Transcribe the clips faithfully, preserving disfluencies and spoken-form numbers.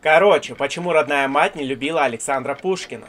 Короче, почему родная мать не любила Александра Пушкина?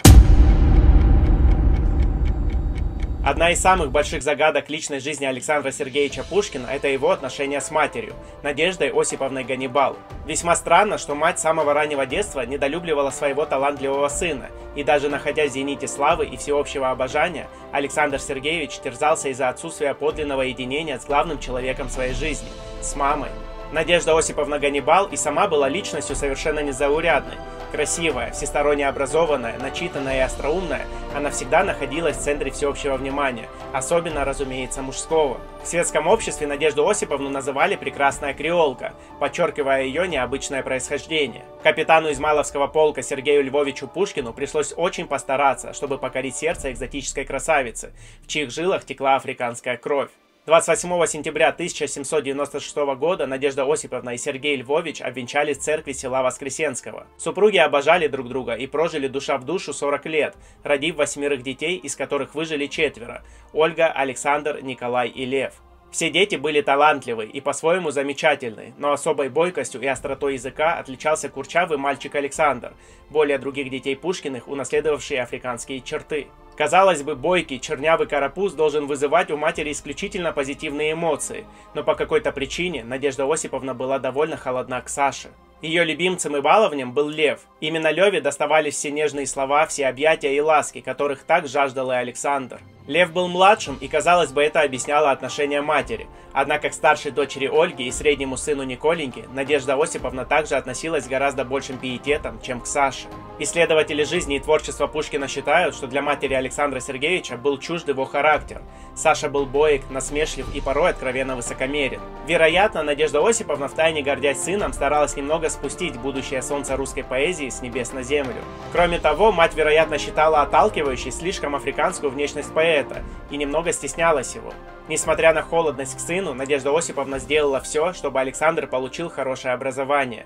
Одна из самых больших загадок личной жизни Александра Сергеевича Пушкина – это его отношения с матерью, Надеждой Осиповной Ганнибал. Весьма странно, что мать с самого раннего детства недолюбливала своего талантливого сына, и даже находясь в зените славы и всеобщего обожания, Александр Сергеевич терзался из-за отсутствия подлинного единения с главным человеком своей жизни – с мамой. Надежда Осиповна Ганнибал и сама была личностью совершенно незаурядной. Красивая, всесторонне образованная, начитанная и остроумная, она всегда находилась в центре всеобщего внимания, особенно, разумеется, мужского. В светском обществе Надежду Осиповну называли «прекрасная креолка», подчеркивая ее необычное происхождение. Капитану Измайловского полка Сергею Львовичу Пушкину пришлось очень постараться, чтобы покорить сердце экзотической красавицы, в чьих жилах текла африканская кровь. двадцать восьмого сентября тысяча семьсот девяносто шестого года Надежда Осиповна и Сергей Львович обвенчались в церкви села Воскресенского. Супруги обожали друг друга и прожили душа в душу сорок лет, родив восьмерых детей, из которых выжили четверо – Ольга, Александр, Николай и Лев. Все дети были талантливы и по-своему замечательны, но особой бойкостью и остротой языка отличался курчавый мальчик Александр, более других детей Пушкиных, унаследовавший африканские черты. Казалось бы, бойкий, чернявый карапуз должен вызывать у матери исключительно позитивные эмоции, но по какой-то причине Надежда Осиповна была довольно холодна к Саше. Ее любимцем и баловнем был Лев. Именно Леве доставались все нежные слова, все объятия и ласки, которых так жаждал и Александр. Лев был младшим, и, казалось бы, это объясняло отношение матери. Однако к старшей дочери Ольге и среднему сыну Николеньке Надежда Осиповна также относилась с гораздо большим пиететом, чем к Саше. Исследователи жизни и творчества Пушкина считают, что для матери Александра Сергеевича был чужд его характер. Саша был боек, насмешлив и порой откровенно высокомерен. Вероятно, Надежда Осиповна, втайне гордясь сыном, старалась немного спустить будущее солнце русской поэзии с небес на землю. Кроме того, мать, вероятно, считала отталкивающей слишком африканскую внешность поэта и немного стеснялась его. Несмотря на холодность к сыну, Надежда Осиповна сделала все, чтобы Александр получил хорошее образование.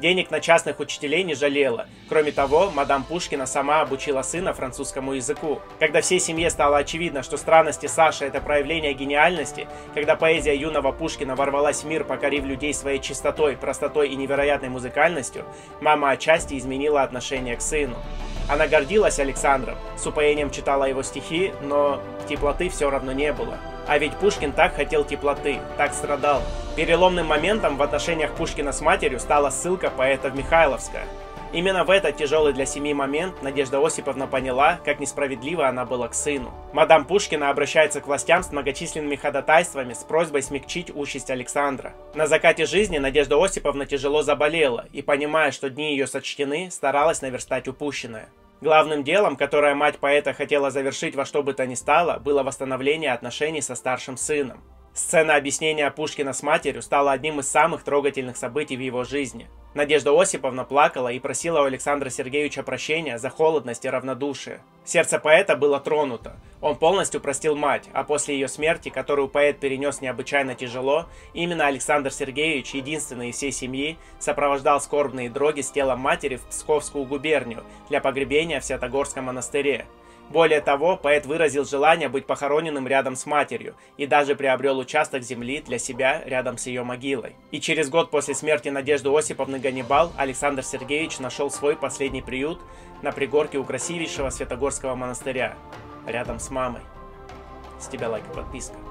Денег на частных учителей не жалела. Кроме того, мадам Пушкина сама обучила сына французскому языку. Когда всей семье стало очевидно, что странности Саши – это проявление гениальности, когда поэзия юного Пушкина ворвалась в мир, покорив людей своей чистотой, простотой и невероятной музыкальностью, мама отчасти изменила отношение к сыну. Она гордилась Александром, с упоением читала его стихи, но теплоты все равно не было. А ведь Пушкин так хотел теплоты, так страдал. Переломным моментом в отношениях Пушкина с матерью стала ссылка поэта в Михайловское. Именно в этот тяжелый для семьи момент Надежда Осиповна поняла, как несправедлива она была к сыну. Мадам Пушкина обращается к властям с многочисленными ходатайствами с просьбой смягчить участь Александра. На закате жизни Надежда Осиповна тяжело заболела и, понимая, что дни ее сочтены, старалась наверстать упущенное. Главным делом, которое мать поэта хотела завершить во что бы то ни стало, было восстановление отношений со старшим сыном. Сцена объяснения Пушкина с матерью стала одним из самых трогательных событий в его жизни. Надежда Осиповна плакала и просила у Александра Сергеевича прощения за холодность и равнодушие. Сердце поэта было тронуто. Он полностью простил мать, а после ее смерти, которую поэт перенес необычайно тяжело, именно Александр Сергеевич, единственный из всей семьи, сопровождал скорбные дроги с телом матери в Псковскую губернию для погребения в Святогорском монастыре. Более того, поэт выразил желание быть похороненным рядом с матерью и даже приобрел участок земли для себя рядом с ее могилой. И через год после смерти Надежды Осиповны Ганнибал Александр Сергеевич нашел свой последний приют на пригорке у красивейшего Святогорского монастыря рядом с мамой. С тебя лайк и подписка.